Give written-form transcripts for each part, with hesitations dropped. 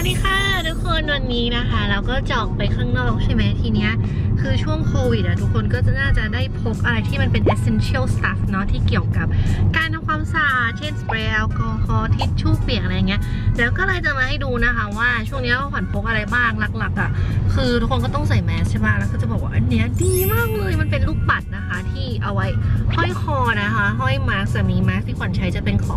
วัสดีค่ะทุกคนวันนี้นะคะเราก็จะออกไปข้างนอกใช่ไหมทีเนี้ยคือช่วงโควิดอะทุกคนก็จะน่าจะได้พกอะไรที่มันเป็น essential stuff เนาะที่เกี่ยวกับการทำความสะอาดเช่นสเปรย์แอลกอฮอล์ทิชชู่เปียกอะไรเงี้ยแล้วก็เลยจะมาให้ดูนะคะว่าช่วงนี้เราขวัญพกอะไรบ้างหลักๆอะคือทุกคนก็ต้องใส่แมสใช่ป่ะแล้วก็จะบอกว่าอันเนี้ยดีมากเลยมันเป็นลูกปัดนะคะที่เอาไว้ห้อยคอนะคะห้อยมาร์คสมีมาร์คที่ขวัญใช้จะเป็นขอ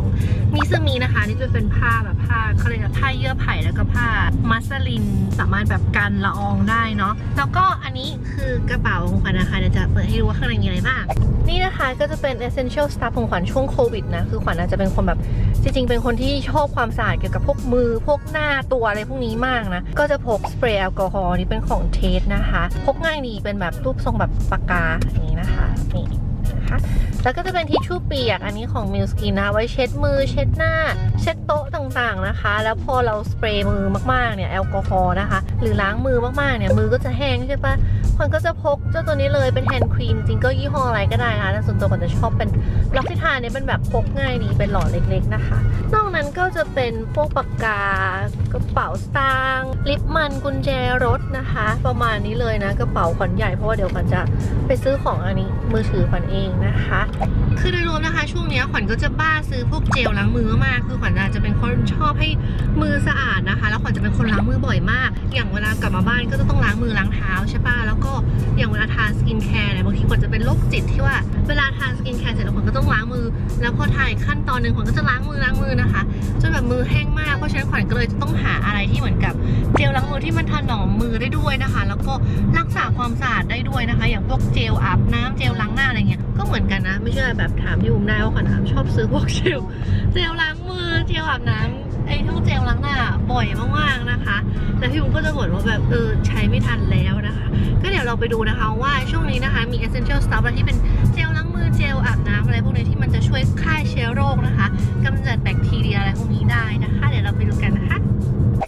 งมีสมีนะคะนี่จะเป็นผ้าแบบผ้าเขาเรียกผ้าเยื่อไผ่แล้วก็ผ้ามัสลินสามารถแบบกันละอองได้เนาะแล้วก็อันนี้คือกระเป๋าของขวัญนะคะเดี๋ยวจะเปิดให้ดูว่าข้างในมีอะไรบ้างนี่นะคะก็จะเป็น essential stuff ของขวัญช่วงโควิดนะคือขวัญอาจจะเป็นคนแบบจริงๆเป็นคนที่ชอบความสะอาดเกี่ยวกับพวกมือพวกหน้าตัวอะไรพวกนี้มากนะก็จะพกสเปรย์แอลกอฮอล์นี่เป็นของเทสนะคะพกง่ายดีเป็นแบบรูปทรงแบบปากกาอย่างนี้นะคะนี่นะคะแล้วก็จะเป็นทิชชู่เปียกอันนี้ของมิลสกินนะคะไว้เช็ดมือเช็ดหน้าเช็ดโต๊ะต่างๆนะคะแล้วพอเราสเปรย์มือมากๆเนี่ยแอลกอฮอล์นะคะหรือล้างมือมากๆเนี่ยมือก็จะแห้งใช่ปะขวัญก็จะพกเจ้าตัวนี้เลยเป็นแฮนด์ครีมจริงก็ยี่ห้ออะไรก็ได้นะแต่ส่วนตัวขวัญจะชอบเป็นล็อกที่ทานเนี่ยเป็นแบบพกง่ายดีเป็นหลอดเล็กๆนะคะนอกนั้นก็จะเป็นพวกปากกากระเป๋าสตางค์ลิปมันกุญแจรถนะคะประมาณนี้เลยนะกระเป๋าขวัญใหญ่เพราะว่าเดี๋ยวขวัญจะไปซื้อของอันนี้มือถือขวัญเองนะคะคือโดยรวมนะคะช่วงนี้ขวัญก็จะบ้าซื้อพวกเจลล้างมือมากคือขวัญจะเป็นคนชอบให้มือสะอาดนะคะแล้วขวัญจะเป็นคนล้างมือบ่อยมากอย่างเวลากลับมาบ้านก็จะต้องล้างมือล้างเท้าใช่ป่ะแล้วก็อย่างเวลาทาสกินแคร์เนี่ยบางทีขวัญจะเป็นโรคจิตที่ว่าเวลาทาสกินแคร์เสร็จแล้วขวัญก็ต้องล้างมือแล้วพอถ่ายขั้นตอนหนึ่งขวัญก็จะล้างมือนะคะจนแบบมือแห้งมากเพราะฉะนั้นขวัญก็เลยจะต้องหาอะไรที่เหมือนกับเจลล้างมือที่มันถนอมมือได้ด้วยนะคะแล้วก็รักษาความสะอาดได้ด้วยนะคะอย่างพวกเจลอาบน้ำเจลล้างหน้าอะไรเงี้ยก็เหมือนกันนะไม่ใช่แบบถามพี่อุ้มได้ว่าขวัญชอบซื้อพวกเจลล้างมือเจลอาบน้ำไอ้ทั้งเจลล้างหน้าบ่อยมากๆนะคะแล้วพี่อุ้มก็จะบ่นว่าแบบใช้ไม่ทันแล้วนะคะก็เดี๋ยวเราไปดูนะคะว่าช่วงนี้นะคะมี essential stuff อะไรที่เป็นเจลล้างมือเจลอาบน้ำอะไรพวกนี้ที่มันจะช่วยฆ่าเชื้อโรคนะคะกำจัดแบคทีเรียอะไรพวกนี้ได้นะคะเดี๋ยวเราไปดูกันนะคะ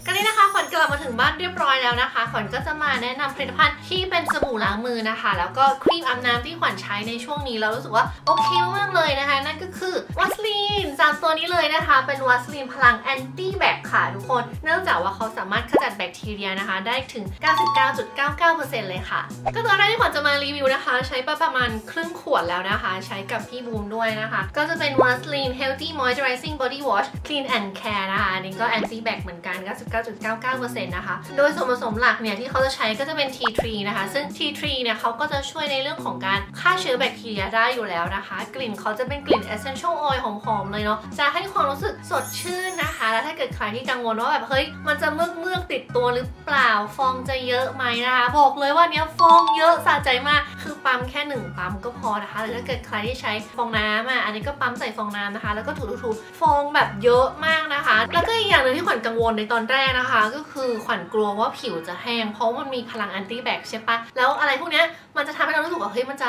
ก็นี่นะคะขวัญกลับมาถึงบ้านเรียบร้อยแล้วนะคะขวัญก็จะมาแนะนำผลิตภัณฑ์ที่เป็นสบู่ล้างมือนะคะแล้วก็ครีมอาบน้ำที่ขวัญใช้ในช่วงนี้แล้วรู้สึกว่าโอเคมากเลยนะคะนั่นก็คือวัสลีนสามตัวนี้เลยนะคะเป็นวัสลีนพลังแอนตี้แบคค่ะทุกคนเนื่องจากว่าเขาสามารถขจัดแบคทีเรียนะคะได้ถึง 99.99% เลยค่ะก็ตัวแรกที่ขวัญจะมารีวิวนะคะใช้ประมาณครึ่งขวดแล้วนะคะใช้กับพี่บูมด้วยนะคะก็จะเป็นวัสลีน healthy moisturizing body wash clean and care นะคะอันนี้ก็แอนตี้แบคเหมือนกัน 99.99% นะคะโดยส่วนผสมหลักเนี่ยที่เขาจะใช้ก็จะเป็น tea tree นะคะซึ่ง tea tree เนี่ยเขาก็จะช่วยในเรื่องของการฆ่าเชื้อแบคทีเรียได้อยู่แล้วนะคะกลิ่นเขาจะเป็นกลิ่น essential oil หอมๆเลยเนาะจะให้ความรู้สึกสดชื่นนะคะแล้วถ้าเกิดใครที่กังวลว่าแบบเฮ้ยมันจะเมือกติดตัวหรือเปล่าฟองจะเยอะไหมนะคะบอกเลยว่าเนี้ยฟองเยอะสะใจมากคือปั๊มแค่1ปั๊มก็พอนะคะหรือถ้าเกิดใครที่ใช้ฟองน้ำอันนี้ก็ปั๊มใส่ฟองน้ำนะคะแล้วก็ถูๆฟองแบบเยอะมากนะคะแล้วก็อีกอย่างนึงที่ขวัญกังวลในตอนแรกนะคะก็คือขวัญกลัวว่าผิวจะแห้งเพราะมันมีพลังแอนตี้แบคใช่ปะแล้วอะไรพวกนี้มันจะทำให้เรารู้สึกว่าเฮ้ยมันจะ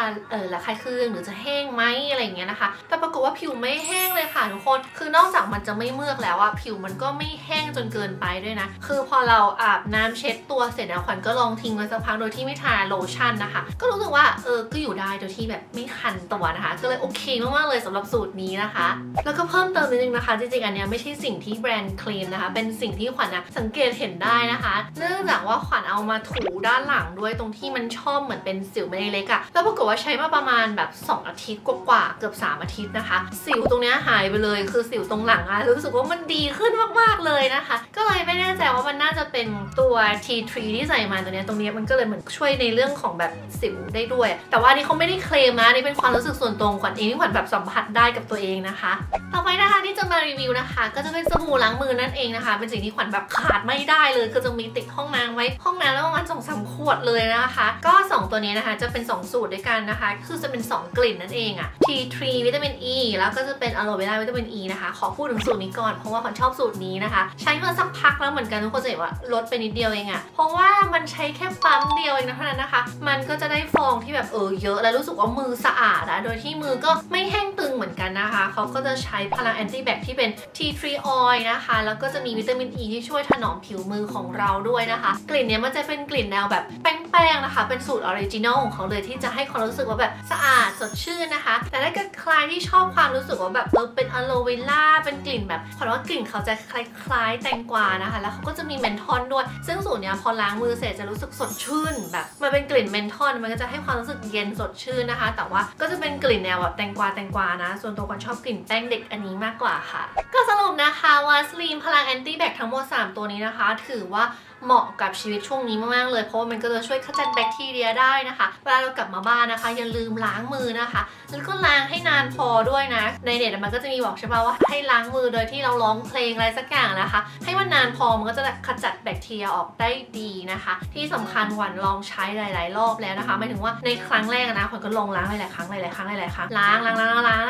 ระคายเคืองหรือจะแห้งไหมอะไรอย่างเงี้ยนะคะแต่ปรากฏว่าผิวไม่แห้งเลยค่ะทุกคนคือนอกจากมันจะไม่เมือกแล้วอะผิวมันก็ไม่แห้งจนเกินไปด้วยนะคือพอเราอาบน้ำเช็ดตัวเสร็จแล้วขวัญก็ลองทิ้งไว้สักพักโดยที่ไม่ทาโลชั่นนะคะก็รู้สึกว่าก็อยู่ได้โดยที่แบบไม่คันตัวนะคะก็เลยโอเคมากๆเลยสำหรับสูตรนี้นะคะแล้วก็เพิ่มเติมนิดนึงนะคะจริงๆอันเนี้ยไม่ใช่สิ่งที่แบรนด์เคลมนะคะเป็นสิ่งที่ขวัญสังเกตเห็นได้นะคะเนื่องจากว่าขวัญเอามาถูด้านหลังด้วยตรงที่มันชอบเหมือนเป็นสิวไม่เล็กอะแล้วปรากฏว่าใช้มาประมาณแบบ2อาทิตย์กว่าๆเกือบ3อาทิตย์นะคะสิวตรงเนี้ยหายไปเลยคือสิวตรงหลังอะรู้สึกว่ามันดีขึ้นมากๆเลยนะคะก็เลยไม่แน่ใจว่ามันน่าจะเป็นตัว tea tree ที่ใส่มาตรงนี้มันก็เลยเหมือนช่วยในเรื่องของแบบสิวได้ด้วยแต่ว่าอันนี้เขาไม่ได้เคลมนะนี่เป็นความรู้สึกส่วนตัวขวัญเองที่ขวัญแบบสัมผัสได้กับตัวเองนะคะต่อไปนะคะที่จะมารีวิวนะคะก็จะเป็นสบู่ล้างมือนั่นเองนะคะเป็นสิ่งที่ขวัญแบบขาดไม่ได้เลยคือจะมีติดห้องน้ำไว้ห้องน้ำแล้วประมาณ 2-3 ขวดเลยนะคะก็2ตัวนี้นะคะจะเป็น2สูตรด้วยกันนะคะคือจะเป็น2กลิ่นนั่นเองอะ tea tree วิตามิน E แล้วก็จะเป็น aloe vera วิตามิน E นะคะขอพูดถึงสูตรนี้ก่อนเพราะว่าขวัญชอบสูตรนี้นะคะใช้มาสักพักแล้วเหมือนกันทุกคนจะเห็นว่าลดไปนิดเดียวเองอะเพราะว่ามันใช้แค่ปั๊มเดียวเองนะเท่านั้นนะคะมันก็จะได้ฟองที่แบบเยอะแล้วรู้สึกว่ามือสะอาดนะโดยที่มือก็ไม่แห้งตึงเหมือนกันนะคะเขาก็จะใช้พลังแอนตี้แบคที่เป็น tea tree oil นะคะแล้วก็จะมีวิตามิน E ที่ช่วยถนอมผิวมือของเราด้วยนะคะกลิ่นเนี้ยมันจะเป็นกลิ่นแนวแบบแป้งๆนะคะเป็นสูตรออริจินอลของเขาเลยที่จะให้ความรู้สึกว่าแบบสะอาดสดชื่นนะคะแต่ถ้าเกิดใครที่ชอบความรู้สึกว่าแบบเป็นอะโลเวล่าเป็นกลิ่นแบบเพราะว่ากลิ่นเขาจะคล้ายๆแตงกวานะคะแล้วเขาก็จะมีแมน นทอลด้วยซึ่งสูตรเนี้ยพอล้างมือเสร็จจะรู้สึกสดชื่นแบบมันเป็นกลิ่นเมนทอลมันก็จะให้ความรู้สึกเย็นสดชื่นนะคะแต่ว่าก็จะเป็นกลิ่นแนวแบบแตงกวานะส่วนตัวคนชอบกลิ่นแป้งเด็กอันนี้มากกว่าค่ะก็สรุปนะคะว่าสลีมพลังแอนตี้แบคทั้งหมด3ตัวนี้นะคะถือว่าเหมาะกับชีวิตช่วงนี้มากๆเลยเพราะว่ามันก็จะช่วยขจัดแบคทีเรียได้นะคะเวลาเรากลับมาบ้านนะคะอย่าลืมล้างมือนะคะแล้วก็ล้างให้นานพอด้วยนะในเน็ตมันก็จะมีบอกใช่ป่าวว่าให้ล้างมือโดยที่เราร้องเพลงอะไรสักอย่างนะคะให้มันนานพอมันก็จะขจัดแบคทีเรียออกได้ดีนะคะที่สำคัญหวานลองใช้หลายๆรอบแล้วนะคะหมายถึงว่าในครั้งแรกนะคนก็ลองล้างหลายๆครั้งล้าง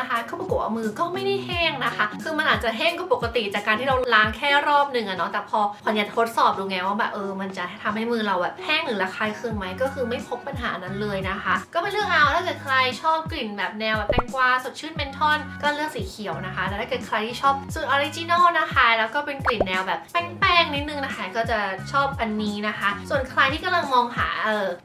นะคะก็ปรากฏว่ามือก็ไม่ได้แห้งนะคะคือมันอาจจะแห้งก็ปกติจากการที่เราล้างแค่รอบหนึ่งอะเนาะแต่พออยากทดสอบดูไงว่าแบบมันจะทำให้มือเราแบบแห้งหรือระคายเคืองไหมก็คือไม่พบปัญหานั้นเลยนะคะก็เป็นเรื่องเอาถ้าเกิดใครชอบกลิ่นแบบแนวแบบแตงกวาสดชื่นเมนทอลก็เลือกสีเขียวนะคะแต่ถ้าเกิดใครที่ชอบสูตรออริจินอลนะคะแล้วก็เป็นกลิ่นแนวแบบแป้งๆนิดนึงนะคะก็จะชอบอันนี้นะคะส่วนใครที่กำลังมองหา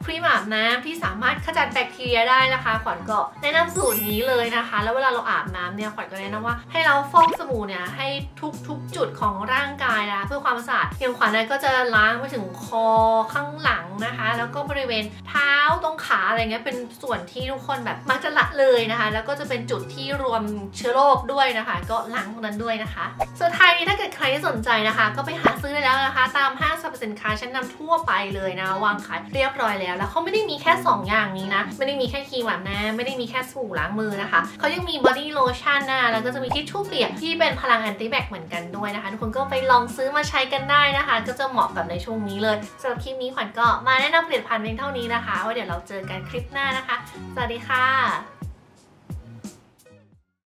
ครีมอาบน้ำที่สามารถขจัดแบคทีเรียได้นะคะขวัญก็แนะนำสูตรนี้เลยนะคะแล้วเวลาเราอาบน้ำเนี่ยขวัญก็แนะนำว่าให้เราฟอกสบู่เนี่ยให้ทุกจุดของร่างกายนะเพื่อความสะอาดอย่างขวัญก็จะล้างไปถึงคอข้างหลังนะคะแล้วก็บริเวณเท้าตรงขาอะไรเงี้ยเป็นส่วนที่ทุกคนแบบมักจะละเลยนะคะแล้วก็จะเป็นจุดที่รวมเชื้อโรคด้วยนะคะก็ล้างตรงนั้นด้วยนะคะสุดท้ายนี้ถ้าเกิดใครสนใจนะคะก็ไปหาซื้อได้แล้วนะคะตามห้างสรรพสินค้าชั้นนำทั่วไปเลยนะวางขายเรียบร้อยแล้วเขาไม่ได้มีแค่2อย่างนี้นะไม่ได้มีแค่ครีมอาบน้ำไม่ได้มีแค่สบู่ล้างมือนะคะเขายังมีบอดี้โลชั่นนะแล้วก็จะมีทิชชู่เปียกที่เป็นพลังแอนตี้แบคเหมือนกันด้วยนะคะทุกคนก็ไปลองซื้อมาใช้กันได้นะคะก็จะเหมาะกับในช่วงนี้เลยสำหรับคลิปนี้ขวัญก็มาแนะนำผลิตภัณฑ์เพียงเท่านี้นะคะว่าเดี๋ยวเราเจอกันคลิปหน้านะคะสวัสดีค่ะ